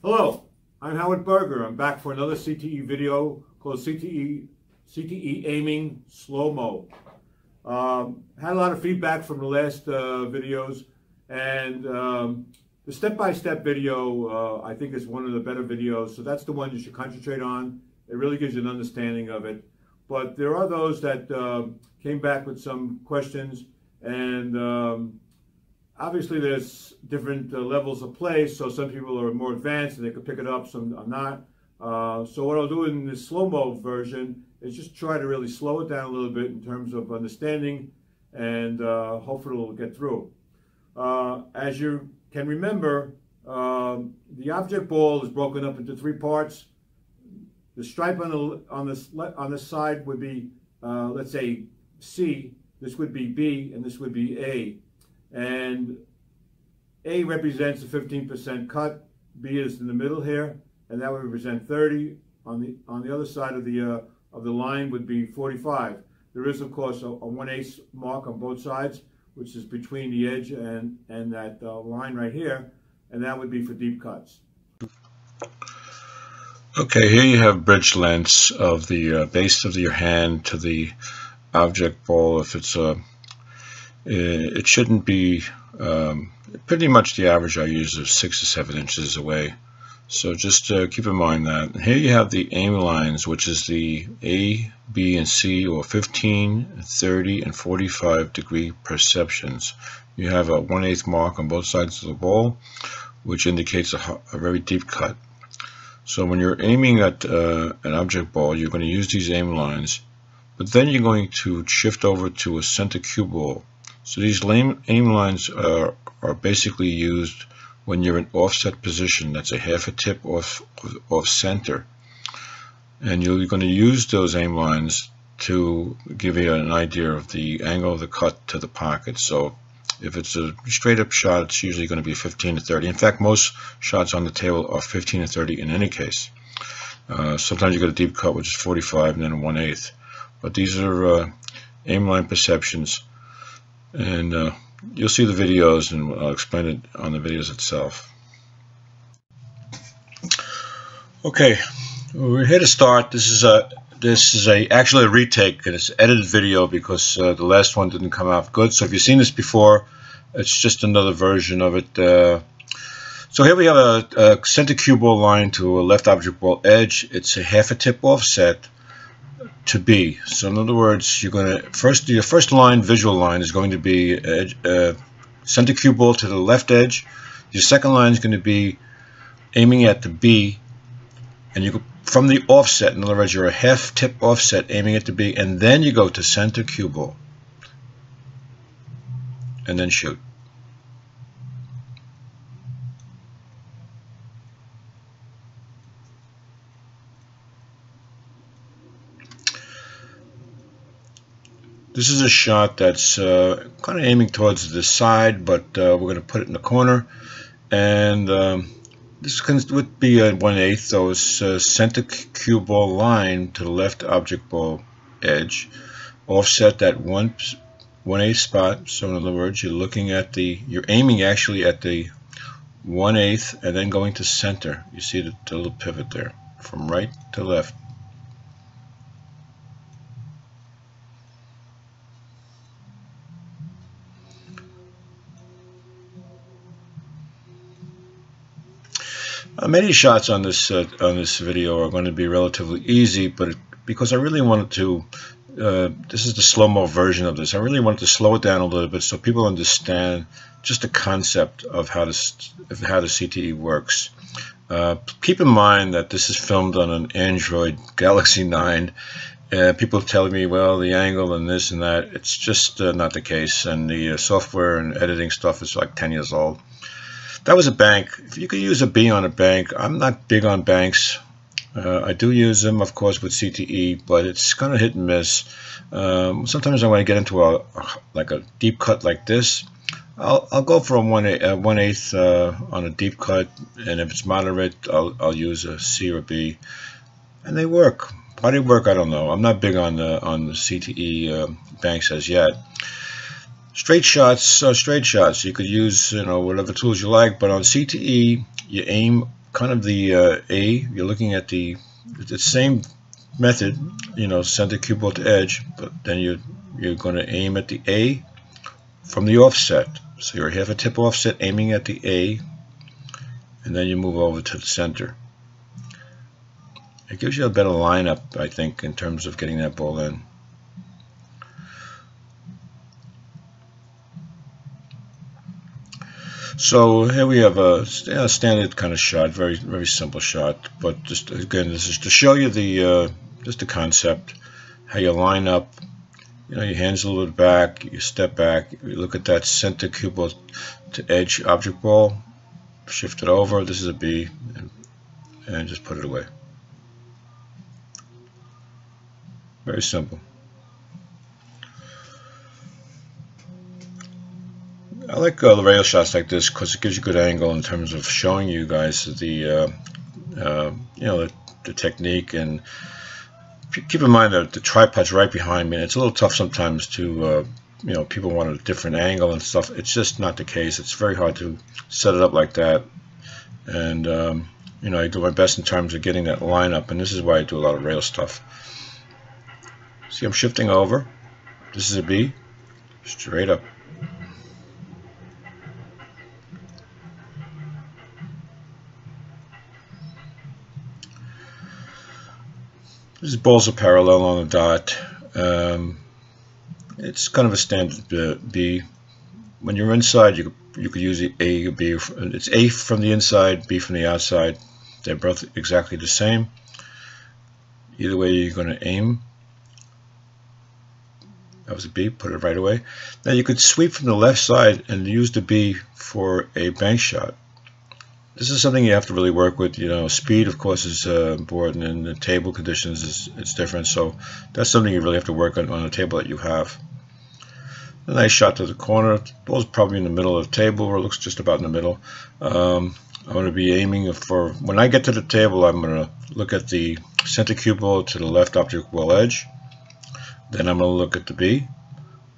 Hello, I'm Howard Berger. I'm back for another CTE video called CTE Aiming Slow-Mo. Had a lot of feedback from the last videos, and the step-by-step video I think is one of the better videos, so that's the one you should concentrate on. It really gives you an understanding of it. But there are those that came back with some questions, and obviously, there's different levels of play, so some people are more advanced and they can pick it up, some are not. So what I'll do in this slow-mo version is just try to really slow it down a little bit in terms of understanding, and hopefully we'll get through. As you can remember, the object ball is broken up into three parts. The stripe on the side would be, let's say, C, this would be B, and this would be A. And A represents a 15% cut, B is in the middle here, and that would represent 30. On the other side of the line would be 45. There is, of course, a 1/8 mark on both sides, which is between the edge and that line right here, and that would be for deep cuts. Okay, here you have bridge lengths of the base of your hand to the object ball. If it's a it shouldn't be, pretty much the average I use is 6 to 7 inches away. So just keep in mind that. Here you have the aim lines, which is the A, B, and C, or 15, 30, and 45 degree perceptions. You have a 1/8 mark on both sides of the ball, which indicates a very deep cut. So when you're aiming at an object ball, you're going to use these aim lines, but then you're going to shift over to a center cue ball. So these aim lines are basically used when you're in offset position. That's a half a tip off center. And you're going to use those aim lines to give you an idea of the angle of the cut to the pocket. So if it's a straight up shot, it's usually going to be 15 to 30. In fact, most shots on the table are 15 to 30 in any case. Sometimes you get a deep cut, which is 45 and then 1/8. But these are aim line perceptions. And you'll see the videos, and I'll explain it on the videos itself. Okay, we're here to start. This is actually a retake, and it's an edited video because the last one didn't come out good. So if you've seen this before, it's just another version of it. So here we have a center cue ball line to a left object ball edge. It's a half a tip offset to B. So in other words, you're going to your first line, visual line, is going to be edge, center cue ball to the left edge. Your second line is going to be aiming at the B, and you go from the offset. In other words, you're a half tip offset aiming at the B, and then you go to center cue ball, and then shoot. This is a shot that's kind of aiming towards the side, but we're going to put it in the corner. And this would be a 1/8, so it's center cue ball line to the left object ball edge. Offset that 1/8 spot. So in other words, you're looking at you're aiming actually at the 1/8 and then going to center. You see the little pivot there from right to left. Many shots on this video are going to be relatively easy, but because I really wanted to, this is the slow-mo version of this. I really wanted to slow it down a little bit so people understand just the concept of how the CTE works. Keep in mind that this is filmed on an Android Galaxy 9. People tell me, well, the angle and this and that. It's just not the case, and the software and editing stuff is like 10 years old. That was a bank. If you could use a B on a bank, I'm not big on banks. I do use them, of course, with CTE, but it's kind of hit and miss. Sometimes I want to get into a deep cut like this. I'll go for a 1/8 on a deep cut, and if it's moderate, I'll use a C or a B, and they work. Why they work, I don't know. I'm not big on the CTE banks as yet. Straight shots are straight shots. You could use, you know, whatever tools you like, but on CTE, you aim kind of the A, you're looking at the same method, you know, center cuboid to edge, but then you're going to aim at the A from the offset. So you're half a tip offset aiming at the A, and then you move over to the center. It gives you a better lineup, I think, in terms of getting that ball in. So here we have a standard kind of shot, very simple shot. But just again, this is to show you the just the concept, how you line up. You know, your hands a little bit back, you step back, you look at that center cuboid to edge object ball, shift it over. This is a B, and just put it away. Very simple. I like the rail shots like this because it gives you a good angle in terms of showing you guys the you know, the technique. And keep in mind that the tripod's right behind me. And it's a little tough sometimes to you know, people want a different angle and stuff. It's just not the case. It's very hard to set it up like that. And you know, I do my best in terms of getting that line up. And this is why I do a lot of rail stuff. See, I'm shifting over. This is a B, straight up. These balls are parallel on the dot. It's kind of a standard B. When you're inside, you could use the A or B. It's A from the inside, B from the outside. They're both exactly the same. Either way, you're going to aim. That was a B, put it right away. Now you could sweep from the left side and use the B for a bank shot. This is something you have to really work with. You know, speed, of course, is important, and the table conditions it's different. So that's something you really have to work on the table that you have. A nice shot to the corner. Ball's probably in the middle of the table, or it looks just about in the middle. I'm going to be aiming for, when I get to the table, I'm going to look at the center cuboid to the left object ball edge. Then I'm going to look at the B,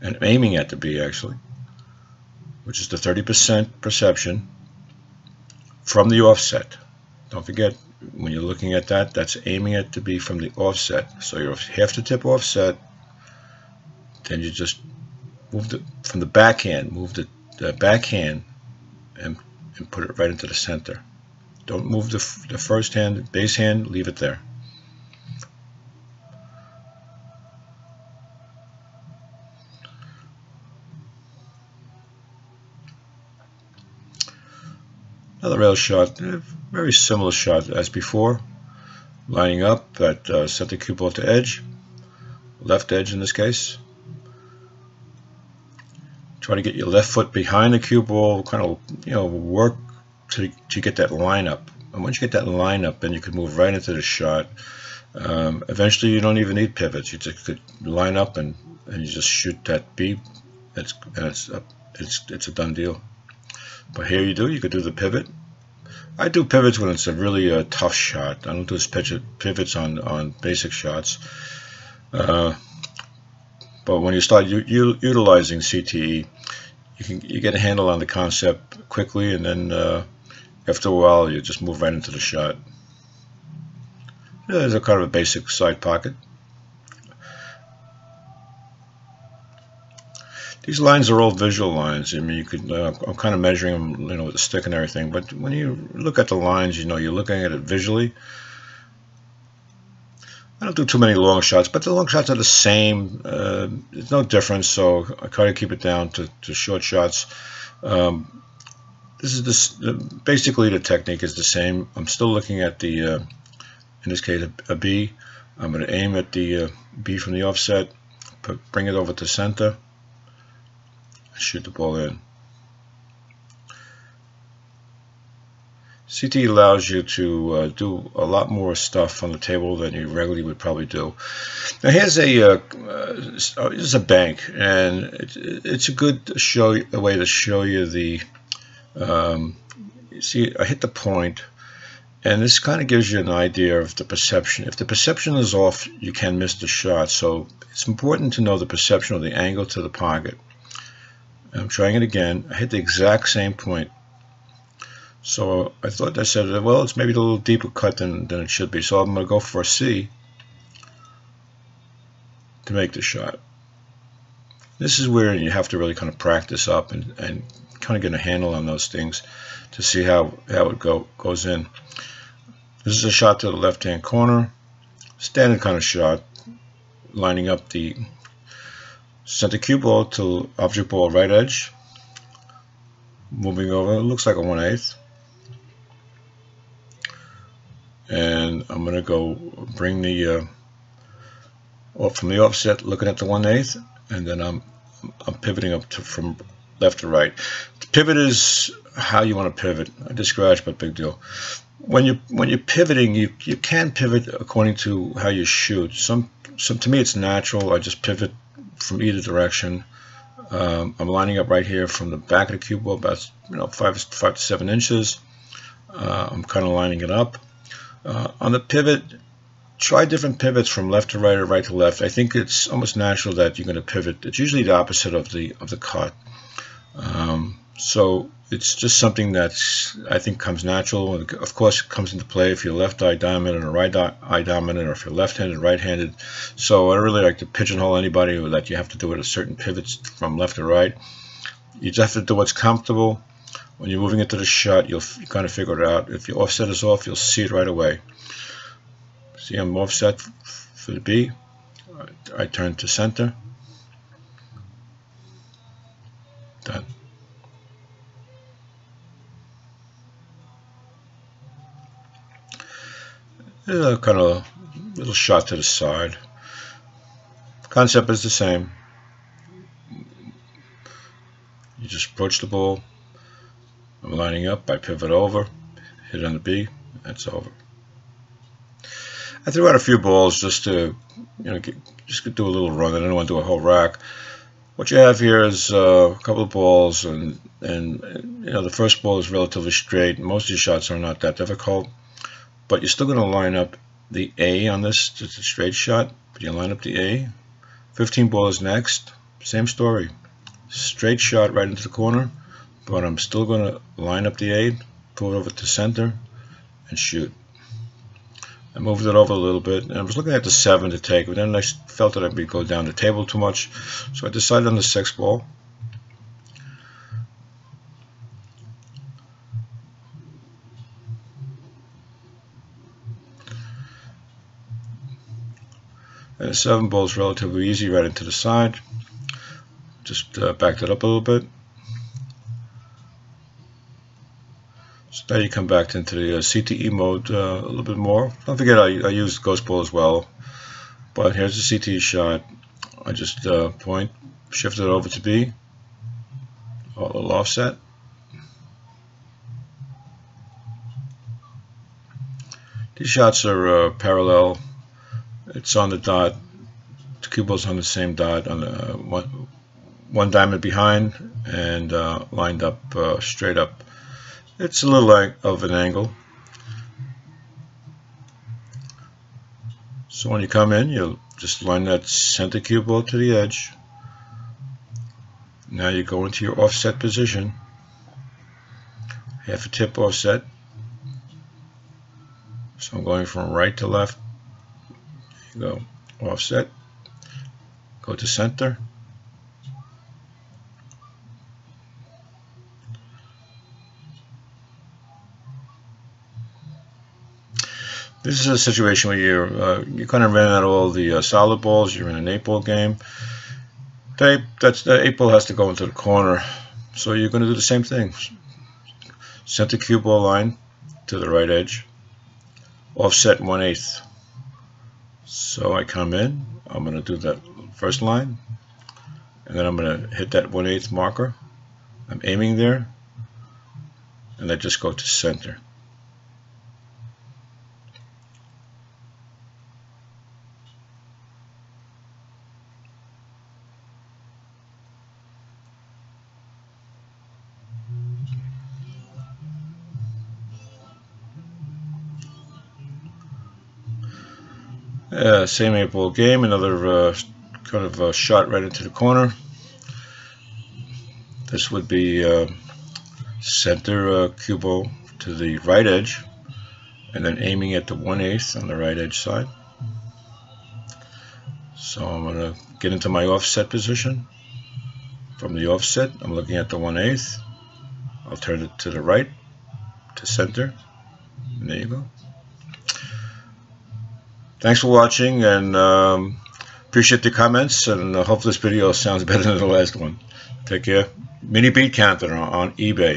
and I'm aiming at the B actually, which is the 30% perception. From the offset. Don't forget, when you're looking at that, that's aiming it to be from the offset. So you have to tip offset, then you just move it from the backhand, move the backhand and put it right into the center. Don't move the first hand, the base hand, leave it there. Another rail shot, a very similar shot as before, lining up at center cuboid to edge, left edge in this case. Try to get your left foot behind the cue ball, kind of, you know, work to get that line up. And once you get that line up, then you can move right into the shot. Eventually, you don't even need pivots. You just could line up and you just shoot that B. It's a done deal. But here you could do the pivot. I do pivots when it's a really tough shot. I don't do pivots on basic shots. But when you start utilizing CTE, you get a handle on the concept quickly, and then after a while you just move right into the shot. There's a kind of a basic side pocket. These lines are all visual lines. I mean, you could, I'm kind of measuring them, you know, with a stick and everything, but when you look at the lines, you know, you're looking at it visually. I don't do too many long shots, but the long shots are the same. There's no difference, so I try to keep it down to short shots. This is basically the technique is the same. I'm still looking at the, in this case, a B. I'm going to aim at the B from the offset, bring it over to center. Shoot the ball in. CTE allows you to do a lot more stuff on the table than you regularly would probably do. Now here's this is a bank, and it's a good way to show you the. You see, I hit the point, and this kind of gives you an idea of the perception. If the perception is off, you can miss the shot. So it's important to know the perception or the angle to the pocket. I'm trying it again. I hit the exact same point. So I thought, I said, well, it's maybe a little deeper cut than it should be, so I'm going to go for a C to make the shot. This is where you have to really kind of practice up and kind of get a handle on those things to see how it goes in. This is a shot to the left hand corner, standard kind of shot, lining up the center cue ball to object ball right edge, moving over. It looks like a 1/8, and I'm going to go bring the off from the offset, looking at the 1/8, and then I'm pivoting up to from left to right. The pivot is how you want to pivot. I just scratched, but big deal. When you're pivoting, you can pivot according to how you shoot. Some to me it's natural. I just pivot from either direction. I'm lining up right here from the back of the cue ball, about 5 to 7 inches. I'm kind of lining it up. On the pivot, try different pivots from left to right or right to left. I think it's almost natural that you're going to pivot. It's usually the opposite of the cut. So it's just something that's, I think, comes natural. Of course, it comes into play if you're left eye dominant or right eye dominant, or if you're left-handed, right-handed. So I really like to pigeonhole anybody that you have to do it at certain pivots from left to right. You just have to do what's comfortable. When you're moving into the shot, you'll kind of figure it out. If your offset is off, you'll see it right away. See, I'm offset for the B. I turn to center. Done. Kind of a little shot to the side. Concept is the same. You just approach the ball. I'm lining up. I pivot over. Hit on the B. That's over. I threw out a few balls just to, just do a little run. I didn't want to do a whole rack. What you have here is a couple of balls, and the first ball is relatively straight. Most of the shots are not that difficult. But you're still going to line up the A on this, just a straight shot, but you line up the A. 15 ball is next, same story. Straight shot right into the corner, but I'm still going to line up the A, pull it over to center, and shoot. I moved it over a little bit, and I was looking at the 7 to take, but then I felt that I'd be going down the table too much, so I decided on the 6 ball. And the 7 ball is relatively easy, right into the side. Just backed it up a little bit. So now you come back into the CTE mode a little bit more. Don't forget, I used ghost ball as well. But here's the CTE shot. I just point, shift it over to B. A little offset. These shots are parallel. It's on the dot. The cue ball's on the same dot, on the one diamond behind, and lined up straight up. It's a little like of an angle. So when you come in, you just line that center cue ball to the edge. Now you go into your offset position, half a tip offset. So I'm going from right to left. Go offset, go to center, this is a situation where you kind of ran out of all the solid balls. You're in an 8-ball game. The 8-ball has to go into the corner, so you're going to do the same thing. Center cue ball line to the right edge, offset 1/8. So I come in, I'm going to do that first line, and then I'm going to hit that 1/8 marker. I'm aiming there, and I just go to center. Same 8-ball game, another kind of shot right into the corner. This would be center cue ball to the right edge and then aiming at the 1/8 on the right edge side. So I'm going to get into my offset position. From the offset, I'm looking at the 1/8. I'll turn it to the right, to center, and there you go. Thanks for watching, and appreciate the comments, and I hope this video sounds better than the last one. Take care. Mini bead counter on eBay.